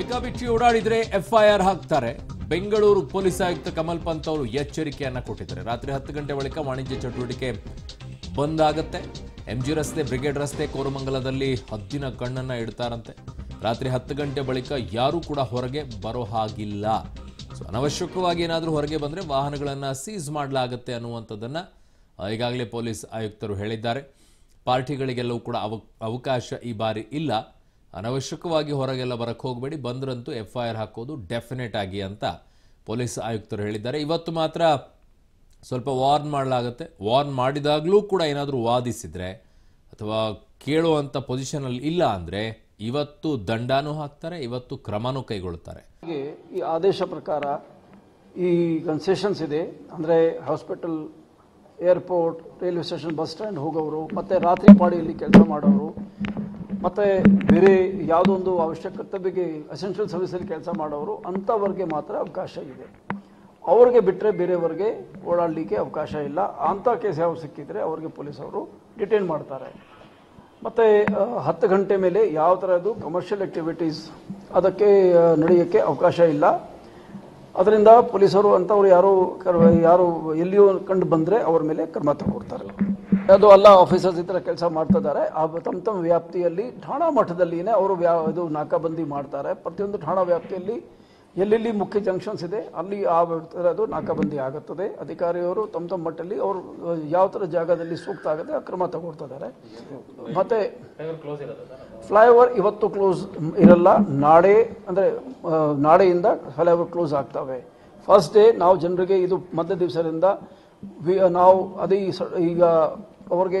ಬೇಕಾಬಿಟ್ಟಿ ಓಡಾಡಿದ್ರೆ ಎಫ್ಐಆರ್ ಹಾಕ್ತಾರೆ. ಬೆಂಗಳೂರು ಪೊಲೀಸ್ ಆಯುಕ್ತ ಕಮಲ್ ಪಂತ್ ಅವರು ಎಚ್ಚರಿಕೆಯನ್ನ ಕೊಟ್ಟಿದ್ದಾರೆ. ರಾತ್ರಿ 10 ಗಂಟೆ ಬಳಿಕ ವಾಣಿಜ್ಯ ಚಟುವಟಿಕೆ ಬಂದ್ ಆಗುತ್ತೆ. ಎಂಜಿ ರಸ್ತೆ, ಬ್ರಿಗೇಡ್ ರಸ್ತೆ, ಕೋರಮಂಗಲದಲ್ಲಿ ಹದ್ದಿನ ಕಣ್ಣನ್ನ ಇಡ್ತಾರಂತೆ. ರಾತ್ರಿ 10 ಗಂಟೆ ಬಳಿಕ ಯಾರೂ ಕೂಡ ಹೊರಗೆ ಬರೋ ಹಾಗಿಲ್ಲ. ಸೊ ಅನವಶ್ಯಕವಾಗಿ ಏನಾದರೂ ಹೊರಗೆ ಬಂದರೆ ವಾಹನಗಳನ್ನು ಸೀಸ್ ಮಾಡಲಾಗುತ್ತೆ ಅನ್ನುವಂಥದ್ದನ್ನು ಈಗಾಗಲೇ ಪೊಲೀಸ್ ಆಯುಕ್ತರು ಹೇಳಿದ್ದಾರೆ. ಪಾರ್ಟಿಗಳಿಗೆಲ್ಲವೂ ಕೂಡ ಅವಕಾಶ ಈ ಬಾರಿ ಇಲ್ಲ. ಅನವಶ್ಯಕವಾಗಿ ಹೊರಗೆಲ್ಲ ಬರಕ್ಕೆ ಹೋಗಬೇಡಿ, ಬಂದರಂತೂ ಎಫ್ಐಆರ್ ಹಾಕೋದು ಡೆಫಿನೆಟ್ ಆಗಿ ಅಂತ ಪೊಲೀಸ್ ಆಯುಕ್ತರು ಹೇಳಿದ್ದಾರೆ. ಇವತ್ತು ಮಾತ್ರ ಸ್ವಲ್ಪ ವಾರ್ನ್ ಮಾಡಲಾಗುತ್ತೆ. ವಾರ್ನ್ ಮಾಡಿದಾಗಲೂ ಕೂಡ ಏನಾದರೂ ವಾದಿಸಿದರೆ ಅಥವಾ ಕೇಳುವಂಥ ಪೊಸಿಷನಲ್ಲಿ ಇಲ್ಲ ಅಂದರೆ ಇವತ್ತು ದಂಡಾನು ಹಾಕ್ತಾರೆ, ಇವತ್ತು ಕ್ರಮನೂ ಕೈಗೊಳ್ಳುತ್ತಾರೆ. ಈ ಆದೇಶ ಪ್ರಕಾರ ಈ ಕನ್ಸೆಷನ್ಸ್ ಇದೆ ಅಂದರೆ hospital, airport, railway station, bus stand ಹೋಗೋರು ಮತ್ತು ರಾತ್ರಿ ಪಾಳಿಯಲ್ಲಿ ಕೆಲಸ ಮಾಡೋರು ಮತ್ತು ಬೇರೆ ಯಾವುದೊಂದು ಅವಶ್ಯಕ ಕರ್ತವ್ಯಕ್ಕೆ ಅಸೆನ್ಷಿಯಲ್ ಸರ್ವಿಸಲ್ಲಿ ಕೆಲಸ ಮಾಡೋರು ಅಂಥವ್ರಿಗೆ ಮಾತ್ರ ಅವಕಾಶ ಇದೆ. ಅವ್ರಿಗೆ ಬಿಟ್ಟರೆ ಬೇರೆಯವ್ರಿಗೆ ಓಡಾಡಲಿಕ್ಕೆ ಅವಕಾಶ ಇಲ್ಲ. ಅಂಥ ಕೇಸ್ ಯಾವ ಸಿಕ್ಕಿದರೆ ಅವ್ರಿಗೆ ಪೊಲೀಸವರು ಡಿಟೈನ್ ಮಾಡ್ತಾರೆ. ಮತ್ತು 10 ಗಂಟೆ ಮೇಲೆ ಯಾವ ಥರದ್ದು ಕಮರ್ಷಿಯಲ್ ಆ್ಯಕ್ಟಿವಿಟೀಸ್ ಅದಕ್ಕೆ ನಡೆಯೋಕ್ಕೆ ಅವಕಾಶ ಇಲ್ಲ. ಅದರಿಂದ ಪೊಲೀಸರು ಅಂಥವ್ರು ಯಾರು ಎಲ್ಲಿಯೂ ಕಂಡು ಬಂದರೆ ಅವ್ರ ಮೇಲೆ ಕ್ರಮ ತಗೊಳ್ತಾರೆ. ಅದು ಅಲ್ಲ, ಆಫೀಸರ್ಸ್ ಈ ಥರ ಕೆಲಸ ಮಾಡ್ತಿದ್ದಾರೆ. ಆ ತಮ್ಮ ತಮ್ಮ ವ್ಯಾಪ್ತಿಯಲ್ಲಿ ಠಾಣಾ ಮಠದಲ್ಲಿಯೇ ಅವರು ಇದು ನಾಕಾಬಂದಿ ಮಾಡ್ತಾರೆ. ಪ್ರತಿಯೊಂದು ಠಾಣಾ ವ್ಯಾಪ್ತಿಯಲ್ಲಿ ಎಲ್ಲೆಲ್ಲಿ ಮುಖ್ಯ ಜಂಕ್ಷನ್ಸ್ ಇದೆ ಅಲ್ಲಿ ಆ ಥರದ್ದು ನಾಕಾಬಂದಿ ಆಗುತ್ತದೆ. ಅಧಿಕಾರಿಯವರು ತಮ್ಮ ತಮ್ಮ ಮಟ್ಟದಲ್ಲಿ ಅವರು ಯಾವ ಥರ ಜಾಗದಲ್ಲಿ ಸೂಕ್ತ ಆಗುತ್ತೆ ಆ ಕ್ರಮ ತಗೊಳ್ತಿದ್ದಾರೆ. ಮತ್ತು ಫ್ಲೈಓವರ್ ಇವತ್ತು ಕ್ಲೋಸ್ ಇರಲ್ಲ, ನಾಳೆ ಅಂದರೆ ನಾಳೆಯಿಂದ ಫ್ಲೈಓವರ್ ಕ್ಲೋಸ್ ಆಗ್ತವೆ. ಫಸ್ಟ್ ಡೇ ನಾವು ಜನರಿಗೆ ಇದು ಮಧ್ಯ ದಿವಸದಿಂದ ನಾವು ಅದೇ ಈಗ ಅವ್ರಿಗೆ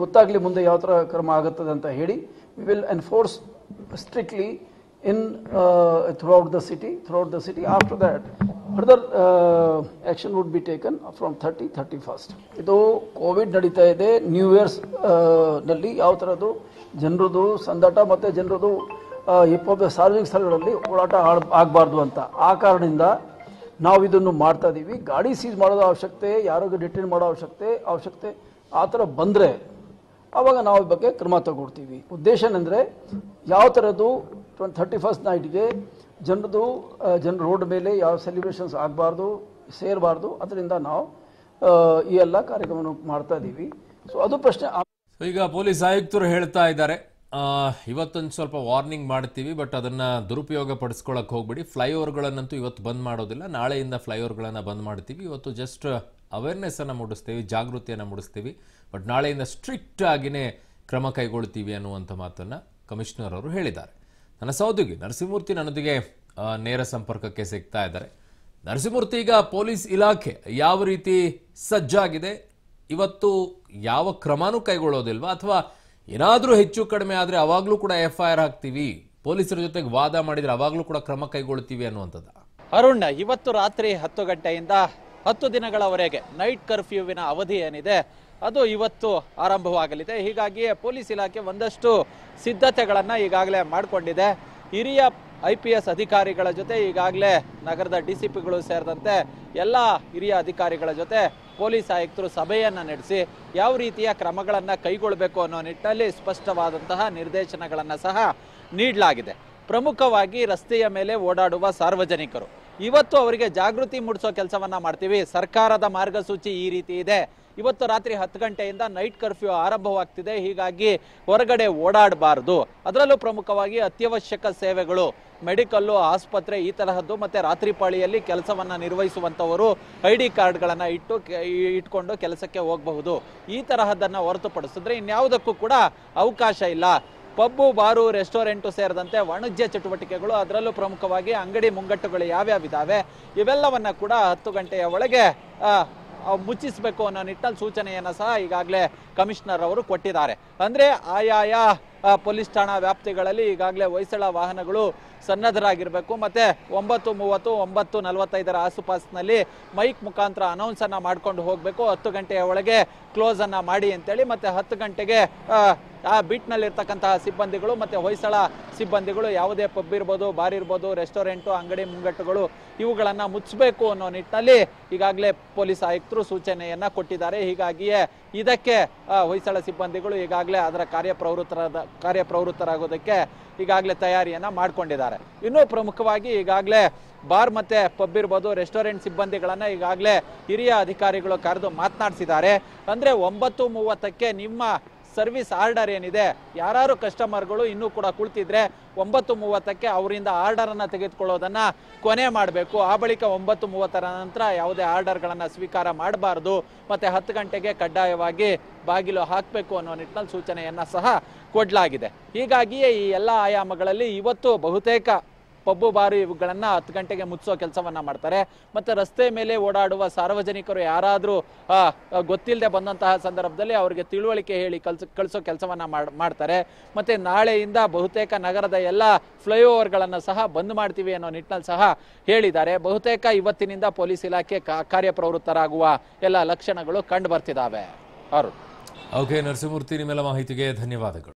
ಗೊತ್ತಾಗಲಿ ಮುಂದೆ ಯಾವ ಥರ ಕ್ರಮ ಆಗುತ್ತದೆ ಅಂತ ಹೇಳಿ we will enforce strictly throughout the city. After that, further action would be taken from 31st. ಇದು ಕೋವಿಡ್ ನಡೀತಾ ಇದೆ. ನ್ಯೂ ಇಯರ್ಸ್ ನಲ್ಲಿ ಯಾವ ಥರದ್ದು ಜನರದು ಸಂದಾಟ ಮತ್ತು ಜನರದು ಸಾರ್ವಜನಿಕ ಸ್ಥಳಗಳಲ್ಲಿ ಓಡಾಟ ಆಗಬಾರ್ದು ಅಂತ ಆ ಕಾರಣದಿಂದ ನಾವು ಇದನ್ನು ಮಾಡ್ತಾ ಇದ್ದೀವಿ. ಗಾಡಿ ಸೀಸ್ ಮಾಡೋದು ಅವಶ್ಯಕತೆ, ಯಾರಿಗೂ ಡಿಟೈನ್ ಮಾಡೋ ಅವಶ್ಯಕತೆ ಆ ಥರ ಬಂದರೆ ಆವಾಗ ನಾವು ಈ ಬಗ್ಗೆ ಕ್ರಮ ತಗೊಳ್ತೀವಿ. ಉದ್ದೇಶ ಏನಂದರೆ ಯಾವ ಥರದ್ದು 31st ನೈಟ್ಗೆ ಜನರ ರೋಡ್ ಮೇಲೆ ಯಾವ ಸೆಲೆಬ್ರೇಷನ್ಸ್ ಆಗಬಾರ್ದು, ಸೇರಬಾರ್ದು. ಅದರಿಂದ ನಾವು ಈ ಎಲ್ಲ ಕಾರ್ಯಕ್ರಮವನ್ನು ಮಾಡ್ತಾ ಇದ್ದೀವಿ. ಸೊ ಅದು ಪ್ರಶ್ನೆ. ಈಗ ಪೊಲೀಸ್ ಆಯುಕ್ತರು ಹೇಳ್ತಾ ಇದ್ದಾರೆ ಇವತ್ತೊಂದು ಸ್ವಲ್ಪ ವಾರ್ನಿಂಗ್ ಮಾಡ್ತೀವಿ, ಬಟ್ ಅದನ್ನು ದುರುಪಯೋಗ ಪಡಿಸ್ಕೊಳ್ಳೋಕೆ ಹೋಗಬೇಡಿ. ಫ್ಲೈಓವರ್ಗಳನ್ನಂತೂ ಇವತ್ತು ಬಂದ್ ಮಾಡೋದಿಲ್ಲ, ನಾಳೆಯಿಂದ ಫ್ಲೈಓವರ್ಗಳನ್ನು ಬಂದ್ ಮಾಡ್ತೀವಿ. ಇವತ್ತು ಜಸ್ಟ್ ಅವೇರ್ನೆಸ್ಸನ್ನು ಮೂಡಿಸ್ತೀವಿ, ಜಾಗೃತಿಯನ್ನು ಮೂಡಿಸ್ತೀವಿ, ಬಟ್ ನಾಳೆಯಿಂದ ಸ್ಟ್ರಿಕ್ಟ್ ಆಗಿಯೇ ಕ್ರಮ ಕೈಗೊಳ್ತೀವಿ ಅನ್ನುವಂಥ ಮಾತನ್ನು ಕಮಿಷನರ್ ಅವರು ಹೇಳಿದ್ದಾರೆ. ನನ್ನ ಸಹೋದ್ಯೋಗಿ ನರಸಿಂಹಮೂರ್ತಿ ನನ್ನೊಂದಿಗೆ ನೇರ ಸಂಪರ್ಕಕ್ಕೆ ಸಿಗ್ತಾ ಇದ್ದಾರೆ. ನರಸಿಂಹಮೂರ್ತಿ, ಈಗ ಪೊಲೀಸ್ ಇಲಾಖೆ ಯಾವ ರೀತಿ ಸಜ್ಜಾಗಿದೆ? ಇವತ್ತು ಯಾವ ಕ್ರಮನೂ ಕೈಗೊಳ್ಳೋದಿಲ್ವಾ? ಅಥವಾ ಏನಾದರೂ ಹೆಚ್ಚು ಕಡಿಮೆ ಆದರೆ ಅವಾಗಲೂ ಕೂಡ ಎಫ್ಐಆರ್ ಹಾಕ್ತೀವಿ, ಪೊಲೀಸರ ಜೊತೆಗೆ ವಾದ ಮಾಡಿದರೆ ಅವಾಗಲೂ ಕೂಡ ಕ್ರಮ ಕೈಗೊಳ್ತೀವಿ ಅನ್ನುವಂಥದ್ದು? ಅರುಣ್, ಇವತ್ತು ರಾತ್ರಿ 10 ಗಂಟೆಯಿಂದ 10 ದಿನಗಳವರೆಗೆ ನೈಟ್ ಕರ್ಫ್ಯೂವಿನ ಅವಧಿ ಏನಿದೆ ಅದು ಇವತ್ತು ಆರಂಭವಾಗಲಿದೆ. ಹೀಗಾಗಿ ಪೊಲೀಸ್ ಇಲಾಖೆ ಒಂದಷ್ಟು ಸಿದ್ಧತೆಗಳನ್ನು ಈಗಾಗಲೇ ಮಾಡಿಕೊಂಡಿದೆ. ಹಿರಿಯ IPS ಅಧಿಕಾರಿಗಳ ಜೊತೆ ಈಗಾಗಲೇ ನಗರದ DCPಗಳು ಸೇರಿದಂತೆ ಎಲ್ಲ ಹಿರಿಯ ಅಧಿಕಾರಿಗಳ ಜೊತೆ ಪೊಲೀಸ್ ಆಯುಕ್ತರು ಸಭೆಯನ್ನು ನಡೆಸಿ ಯಾವ ರೀತಿಯ ಕ್ರಮಗಳನ್ನು ಕೈಗೊಳ್ಳಬೇಕು ಅನ್ನೋ ನಿಟ್ಟಿನಲ್ಲಿ ಸ್ಪಷ್ಟವಾದಂತಹ ನಿರ್ದೇಶನಗಳನ್ನು ಸಹ ನೀಡಲಾಗಿದೆ. ಪ್ರಮುಖವಾಗಿ ರಸ್ತೆಯ ಮೇಲೆ ಓಡಾಡುವ ಸಾರ್ವಜನಿಕರು ಇವತ್ತು ಅವರಿಗೆ ಜಾಗೃತಿ ಮೂಡಿಸೋ ಕೆಲಸವನ್ನು ಮಾಡ್ತೀವಿ. ಸರ್ಕಾರದ ಮಾರ್ಗಸೂಚಿ ಈ ರೀತಿ ಇದೆ. ಇವತ್ತು ರಾತ್ರಿ 10 ಗಂಟೆಯಿಂದ ನೈಟ್ ಕರ್ಫ್ಯೂ ಆರಂಭವಾಗ್ತಿದೆ. ಹೀಗಾಗಿ ಹೊರಗಡೆ ಓಡಾಡಬಾರ್ದು. ಅದರಲ್ಲೂ ಪ್ರಮುಖವಾಗಿ ಅತ್ಯವಶ್ಯಕ ಸೇವೆಗಳು, ಮೆಡಿಕಲ್ಲು, ಆಸ್ಪತ್ರೆ ಈ ತರಹದ್ದು, ಮತ್ತು ರಾತ್ರಿ ಪಾಳಿಯಲ್ಲಿ ಕೆಲಸವನ್ನು ನಿರ್ವಹಿಸುವಂಥವರು ID ಕಾರ್ಡ್ಗಳನ್ನು ಇಟ್ಕೊಂಡು ಕೆಲಸಕ್ಕೆ ಹೋಗಬಹುದು. ಈ ತರಹದ್ದನ್ನು ಹೊರತುಪಡಿಸಿದ್ರೆ ಇನ್ಯಾವುದಕ್ಕೂ ಕೂಡ ಅವಕಾಶ ಇಲ್ಲ. ಪಬ್ಬು, ಬಾರು, ರೆಸ್ಟೋರೆಂಟು ಸೇರಿದಂತೆ ವಾಣಿಜ್ಯ ಚಟುವಟಿಕೆಗಳು, ಅದರಲ್ಲೂ ಪ್ರಮುಖವಾಗಿ ಅಂಗಡಿ ಮುಂಗಟ್ಟುಗಳು ಯಾವ್ಯಾವಿದ್ದಾವೆ ಇವೆಲ್ಲವನ್ನು ಕೂಡ 10 ಗಂಟೆಯ ಒಳಗೆ ಮುಚ್ಚಿಸಬೇಕು ಅನ್ನೋ ನಿಟ್ಟಿನಲ್ಲಿ ಸೂಚನೆಯನ್ನು ಸಹ ಈಗಾಗಲೇ ಕಮಿಷನರ್ ಅವರು ಕೊಟ್ಟಿದ್ದಾರೆ. ಅಂದರೆ ಆಯಾಯ ಪೊಲೀಸ್ ಠಾಣಾ ವ್ಯಾಪ್ತಿಗಳಲ್ಲಿ ಈಗಾಗಲೇ ಹೊಯ್ಸಳ ವಾಹನಗಳು ಸನ್ನದ್ಧರಾಗಿರಬೇಕು. ಮತ್ತು 9:30, 9:45 ಆಸುಪಾಸಿನಲ್ಲಿ ಮೈಕ್ ಮುಖಾಂತರ ಅನೌನ್ಸನ್ನು ಮಾಡ್ಕೊಂಡು ಹೋಗಬೇಕು. 10 ಗಂಟೆಯ ಒಳಗೆ ಕ್ಲೋಸನ್ನು ಮಾಡಿ ಅಂತೇಳಿ. ಮತ್ತು 10 ಗಂಟೆಗೆ ಆ ಬಿಟ್ನಲ್ಲಿರ್ತಕ್ಕಂತಹ ಸಿಬ್ಬಂದಿಗಳು ಮತ್ತು ಹೊಯ್ಸಳ ಸಿಬ್ಬಂದಿಗಳು ಯಾವುದೇ ಪಬ್ ಇರ್ಬೋದು, ಬಾರ್ ಇರ್ಬೋದು, ರೆಸ್ಟೋರೆಂಟು, ಅಂಗಡಿ ಮುಂಗಟ್ಟುಗಳು ಇವುಗಳನ್ನು ಮುಚ್ಚಬೇಕು ಅನ್ನೋ ನಿಟ್ಟಿನಲ್ಲಿ ಈಗಾಗಲೇ ಪೊಲೀಸ್ ಆಯುಕ್ತರು ಸೂಚನೆಯನ್ನು ಕೊಟ್ಟಿದ್ದಾರೆ. ಹೀಗಾಗಿಯೇ ಇದಕ್ಕೆ ಹೊಯ್ಸಳ ಸಿಬ್ಬಂದಿಗಳು ಈಗಾಗಲೇ ಅದರ ಕಾರ್ಯಪ್ರವೃತ್ತರಾದ ಕಾರ್ಯಪ್ರವೃತ್ತರಾಗೋದಕ್ಕೆ ಈಗಾಗಲೇ ತಯಾರಿಯನ್ನು ಮಾಡಿಕೊಂಡಿದ್ದಾರೆ. ಇನ್ನೂ ಪ್ರಮುಖವಾಗಿ ಈಗಾಗಲೇ ಬಾರ್ ಮತ್ತು ಪಬ್ ಇರ್ಬೋದು ರೆಸ್ಟೋರೆಂಟ್ ಸಿಬ್ಬಂದಿಗಳನ್ನು ಈಗಾಗಲೇ ಹಿರಿಯ ಅಧಿಕಾರಿಗಳು ಕರೆದು ಮಾತನಾಡಿಸಿದ್ದಾರೆ. ಅಂದರೆ 9:30ಕ್ಕೆ ನಿಮ್ಮ ಸರ್ವಿಸ್ ಆರ್ಡರ್ ಏನಿದೆ, ಯಾರು ಕಸ್ಟಮರ್ಗಳು ಇನ್ನೂ ಕೂಡ ಕುಳಿತಿದ್ರೆ 9:30ಕ್ಕೆ ಅವರಿಂದ ಆರ್ಡರನ್ನು ತೆಗೆದುಕೊಳ್ಳೋದನ್ನು ಕೊನೆ ಮಾಡಬೇಕು. ಆ ಬಳಿಕ 9:30ರ ನಂತರ ಯಾವುದೇ ಆರ್ಡರ್ಗಳನ್ನು ಸ್ವೀಕಾರ ಮಾಡಬಾರ್ದು. ಮತ್ತು 10 ಗಂಟೆಗೆ ಕಡ್ಡಾಯವಾಗಿ ಬಾಗಿಲು ಹಾಕಬೇಕು ಅನ್ನೋ ನಿಟ್ಟಿನಲ್ಲಿ ಸೂಚನೆಯನ್ನು ಸಹ ಕೊಡಲಾಗಿದೆ. ಹೀಗಾಗಿಯೇ ಈ ಎಲ್ಲ ಆಯಾಮಗಳಲ್ಲಿ ಇವತ್ತು ಬಹುತೇಕ ಪಬ್ಬು ಬಾರು ಇವುಗಳನ್ನು 10 ಗಂಟೆಗೆ ಮುಚ್ಚೋ ಕೆಲಸವನ್ನು ಮಾಡ್ತಾರೆ. ಮತ್ತು ರಸ್ತೆ ಮೇಲೆ ಓಡಾಡುವ ಸಾರ್ವಜನಿಕರು ಯಾರಾದರೂ ಗೊತ್ತಿಲ್ಲದೆ ಬಂದಂತಹ ಸಂದರ್ಭದಲ್ಲಿ ಅವರಿಗೆ ತಿಳುವಳಿಕೆ ಹೇಳಿ ಕಳಿಸೋ ಕೆಲಸವನ್ನು ಮಾಡ್ತಾರೆ. ಮತ್ತು ನಾಳೆಯಿಂದ ಬಹುತೇಕ ನಗರದ ಎಲ್ಲ ಫ್ಲೈಓವರ್ಗಳನ್ನು ಸಹ ಬಂದ್ ಮಾಡ್ತೀವಿ ಅನ್ನೋ ನಿಟ್ಟಿನಲ್ಲಿ ಸಹ ಹೇಳಿದ್ದಾರೆ. ಬಹುತೇಕ ಇವತ್ತಿನಿಂದ ಪೊಲೀಸ್ ಇಲಾಖೆ ಕಾರ್ಯಪ್ರವೃತ್ತರಾಗುವ ಎಲ್ಲ ಲಕ್ಷಣಗಳು ಕಂಡು ಬರ್ತಿದ್ದಾವೆ. ಓಕೆ ನರಸಿಂಹಮೂರ್ತಿ, ನಿಮ್ಮೆಲ್ಲ ಮಾಹಿತಿಗೆ ಧನ್ಯವಾದಗಳು.